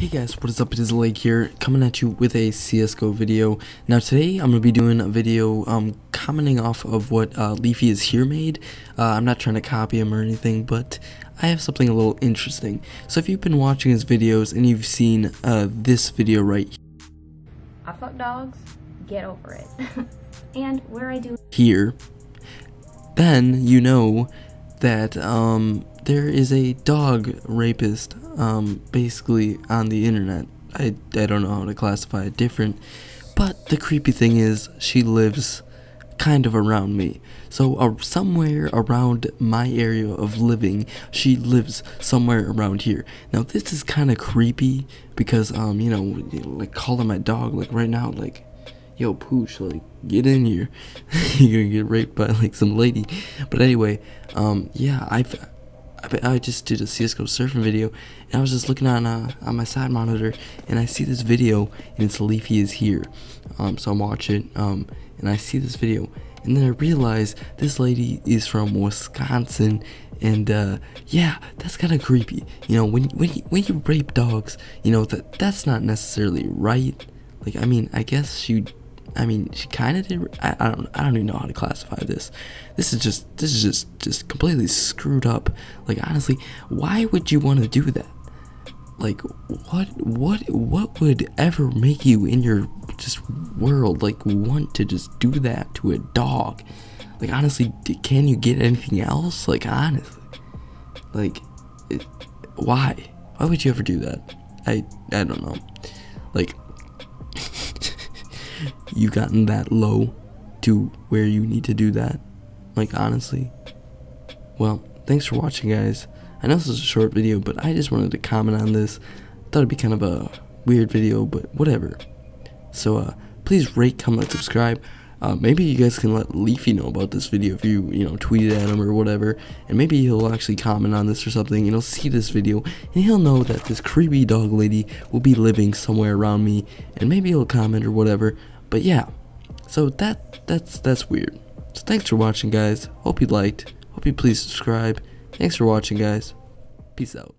Hey guys, what is up? It is Lake here, coming at you with a CSGO video. Now today I'm going to be doing a video commenting off of what LeafyIsHere made. I'm not trying to copy him or anything, but I have something a little interesting. So if you've been watching his videos and you've seen this video right here. I fuck dogs, get over it. And where I do here, then you know that there is a dog rapist basically on the internet. I don't know how to classify it different, but the creepy thing is she lives kind of around me. So somewhere around my area of living, she lives somewhere around here. Now this is kind of creepy because you know, like calling my dog like right now, like, yo Pooch, like get in here. You're gonna get raped by like some lady. But anyway, yeah, I just did a CSGO surfing video, and I was just looking on my side monitor, and I see this video, and it's LeafyIsHere. So I watch it, and I see this video, and then I realize this lady is from Wisconsin, and yeah, that's kind of creepy. You know, when you rape dogs, you know that's not necessarily right. Like, I mean, I guess she kind of did. I don't even know how to classify this. This is just completely screwed up. Like, honestly, why would you want to do that? Like, what would ever make you in your just world like want to just do that to a dog? Like, honestly, can you get anything else? Like, honestly, like, why would you ever do that? I don't know. Like, you've gotten that low to where you need to do that? Like, honestly. Well, thanks for watching, guys. I know this is a short video, but I just wanted to comment on this. Thought it'd be kind of a weird video, but whatever. So please rate, comment, subscribe. Maybe you guys can let Leafy know about this video if you know, tweeted at him or whatever, and maybe he'll actually comment on this or something, and he'll see this video, and he'll know that this creepy dog lady will be living somewhere around me, and maybe he'll comment or whatever. But yeah, so that's weird. So thanks for watching, guys. Hope you liked. Hope you please subscribe. Thanks for watching, guys. Peace out.